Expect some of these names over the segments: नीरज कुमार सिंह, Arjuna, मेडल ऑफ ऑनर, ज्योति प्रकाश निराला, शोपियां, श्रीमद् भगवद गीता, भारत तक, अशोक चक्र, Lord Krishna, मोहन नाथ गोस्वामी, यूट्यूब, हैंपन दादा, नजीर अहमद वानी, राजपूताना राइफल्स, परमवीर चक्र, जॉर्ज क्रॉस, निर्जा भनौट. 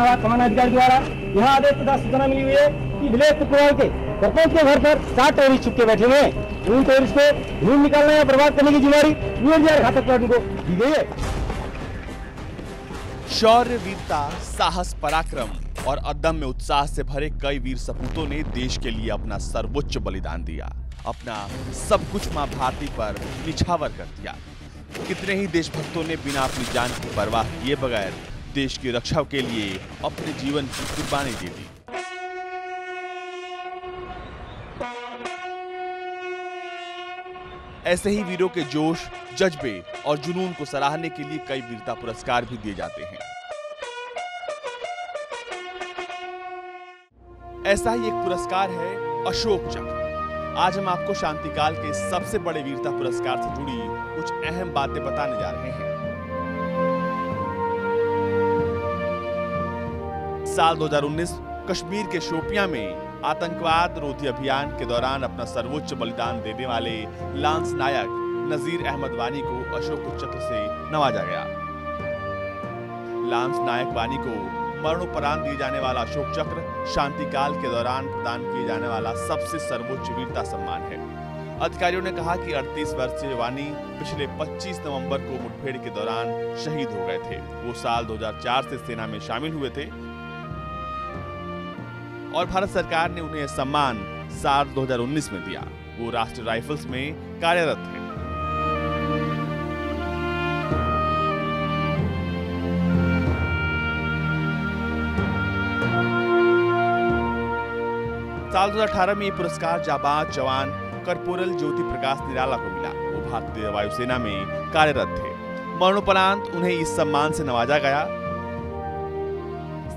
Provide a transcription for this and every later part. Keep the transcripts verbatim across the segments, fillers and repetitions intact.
महाराज समानाधिकारी द्वारा यहाँ आदेश तथा सूचना मिली हुई है कि विलेश कुमार के सरपंच के घर पर सात टूरिस्ट छुपके बैठे हुए हैं। उन टूरिस्ट को ढूंढ निकालना या बर्बाद करने की जिम्मेदारी निर्जा घातक प्लाटून को दी गई है। शौर्य, वीरता, साहस, पराक्रम और अदम्य उत्साह से भरे कई वीर सपूतों ने देश के लिए अपना सर्वोच्च बलिदान दिया, अपना सब कुछ मां भारती पर निछावर कर दिया। कितने ही देशभक्तों ने बिना अपनी जान की परवाह किए बगैर देश की रक्षा के लिए अपने जीवन की कुर्बानी दे दी। ऐसे ही वीरों के जोश, जज्बे और जुनून को सराहने के लिए कई वीरता पुरस्कार भी दिए जाते हैं। ऐसा ही एक पुरस्कार है अशोक चक्र। आज हम आपको शांतिकाल के सबसे बड़े वीरता पुरस्कार से जुड़ी कुछ अहम बातें बताने जा रहे हैं। साल दो हज़ार उन्नीस कश्मीर के शोपियां में आतंकवाद रोधी अभियान के दौरान अपना सर्वोच्च बलिदान देने वाले लांस नायक नजीर अहमद वानी को अशोक चक्र से नवाजा गया। लांस नायक वानी को मरणोपरांत दिए जाने वाला अशोक चक्र शांतिकाल के दौरान प्रदान किए जाने वाला सबसे सर्वोच्च वीरता सम्मान है। अधिकारियों ने कहा कि अड़तीस वर्षीय वानी पिछले पच्चीस नवंबर को मुठभेड़ के दौरान शहीद हो गए थे। वो साल दो हज़ार चार से सेना में शामिल हुए थे और भारत सरकार ने उन्हें सम्मान साल दो हज़ार उन्नीस में दिया। वो राष्ट्रीय राइफल्स में कार्यरत है। साल दो हज़ार अठारह में ये पुरस्कार जाबाज जवान कर्पोरल ज्योति प्रकाश निराला को मिला। वो भारतीय वायुसेना में कार्यरत थे। मरणोपरांत उन्हें इस सम्मान से नवाजा गया।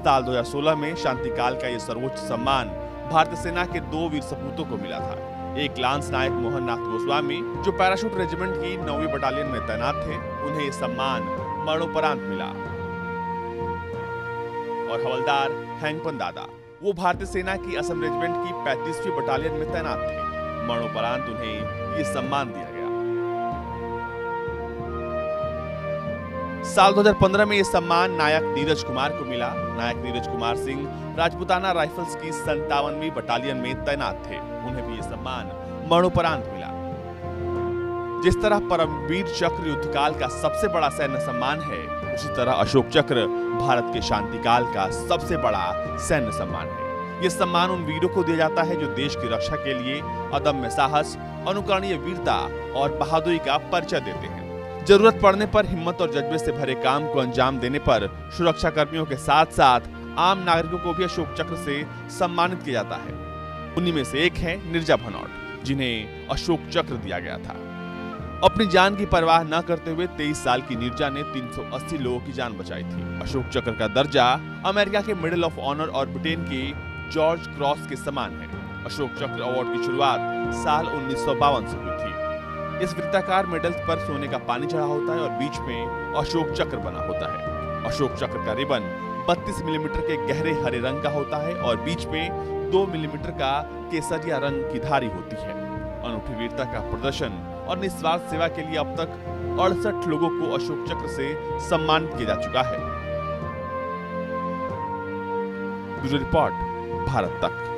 साल दो हज़ार सोलह में शांतिकाल का ये सर्वोच्च सम्मान भारतीय सेना के दो वीर सपूतों को मिला था। एक लांस नायक मोहन नाथ गोस्वामी जो पैराशूट रेजिमेंट की नौवीं बटालियन में तैनात थे, उन्हें ये सम्मान मरणोपरांत मिला। और हवलदार हैंपन दादा, वो भारतीय सेना की असम रेजिमेंट की पैंतीसवीं बटालियन में तैनात थे। मरणोपरांत उन्हें ये सम्मान दिया गया। साल दो हज़ार पंद्रह में ये सम्मान नायक नीरज कुमार को मिला। नायक नीरज कुमार सिंह राजपूताना राइफल्स की संतावनवीं बटालियन में तैनात थे। उन्हें भी ये सम्मान मरणोपरांत मिला। जिस तरह परमवीर चक्र युद्धकाल का सबसे बड़ा सैन्य सम्मान है, उसी तरह अशोक चक्र भारत के शांतिकाल का सबसे बड़ा सैन्य सम्मान है। यह सम्मान उन वीरों को दिया जाता है जो देश की रक्षा के लिए अदम्य साहस, अनुकरणीय वीरता और बहादुरी का परिचय देते हैं। जरूरत पड़ने पर हिम्मत और जज्बे से भरे काम को अंजाम देने पर सुरक्षाकर्मियों के साथ साथ आम नागरिकों को भी अशोक चक्र से सम्मानित किया जाता है। उन्हीं में से एक है निर्जा भनौट, जिन्हें अशोक चक्र दिया गया था। अपनी जान की परवाह न करते हुए तेईस साल की निर्जा ने तीन सौ अस्सी लोगों की जान बचाई थी। अशोक चक्र का दर्जा अमेरिका के मेडल ऑफ ऑनर और ब्रिटेन के जॉर्ज क्रॉस के समान है। अशोक चक्र अवार्ड की शुरुआत साल उन्नीस सौ बावन से हुई थी। इस वृत्ताकार मेडल पर सोने का पानी चढ़ा होता है और बीच में अशोक चक्र बना होता है। अशोक चक्र का रिबन बत्तीस मिलीमीटर के गहरे हरे रंग का होता है और बीच में दो मिलीमीटर का केसरिया रंग की धारी होती है। अनूठी वीरता का प्रदर्शन और निस्वार्थ सेवा के लिए अब तक अड़सठ लोगों को अशोक चक्र से सम्मानित किया जा चुका है। ब्यूरो रिपोर्ट, भारत तक।